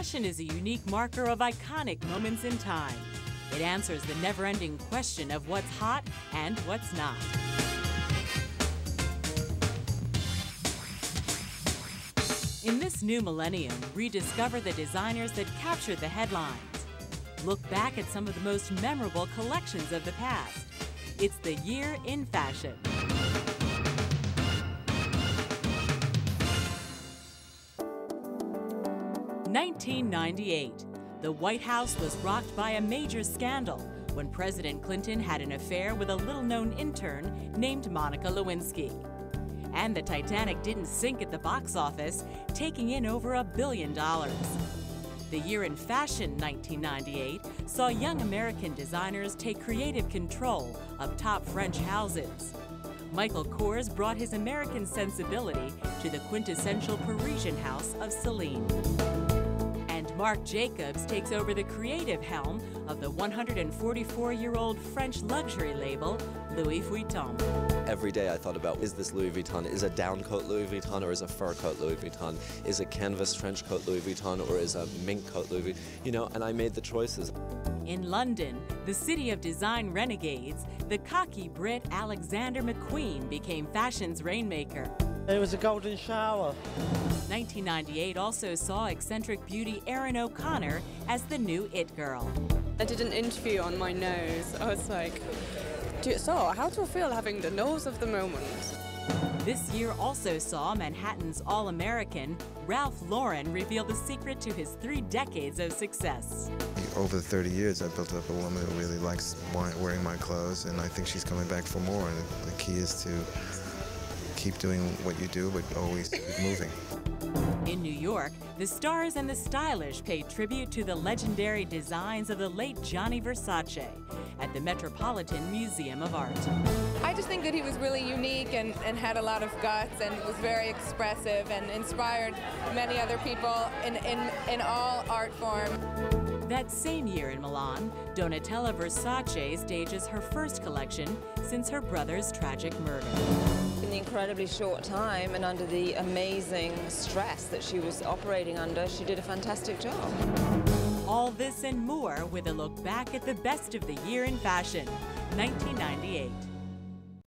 Fashion is a unique marker of iconic moments in time. It answers the never-ending question of what's hot and what's not. In this new millennium, rediscover the designers that captured the headlines. Look back at some of the most memorable collections of the past. It's the year in fashion. (1998). The White House was rocked by a major scandal when President Clinton had an affair with a little-known intern named Monica Lewinsky. And the Titanic didn't sink at the box office, taking in over $1 billion. The year in fashion, 1998, saw young American designers take creative control of top French houses. Michael Kors brought his American sensibility to the quintessential Parisian house of Céline. And Marc Jacobs takes over the creative helm of the 144-year-old French luxury label, Louis Vuitton. Every day I thought about, is this Louis Vuitton? Is a down coat Louis Vuitton or is a fur coat Louis Vuitton? Is a canvas trench coat Louis Vuitton or is a mink coat Louis Vuitton? You know, and I made the choices. In London, the city of design renegades, the cocky Brit Alexander McQueen became fashion's rainmaker. It was a golden shower. 1998 also saw eccentric beauty Erin O'Connor as the new it girl. I did an interview on my nose. I was like, so, how do you feel having the nose of the moment? This year also saw Manhattan's All-American, Ralph Lauren, reveal the secret to his 3 decades of success. Over the 30 years, I've built up a woman who really likes wearing my clothes, and I think she's coming back for more. And the key is to keep doing what you do, but always keep moving. In New York, the stars and the stylish paid tribute to the legendary designs of the late Gianni Versace at the Metropolitan Museum of Art. I just think that he was really unique and had a lot of guts and was very expressive and inspired many other people in all art form. That same year in Milan, Donatella Versace stages her first collection since her brother's tragic murder. In the incredibly short time and under the amazing stress that she was operating under, she did a fantastic job. All this and more with a look back at the best of the year in fashion, 1998.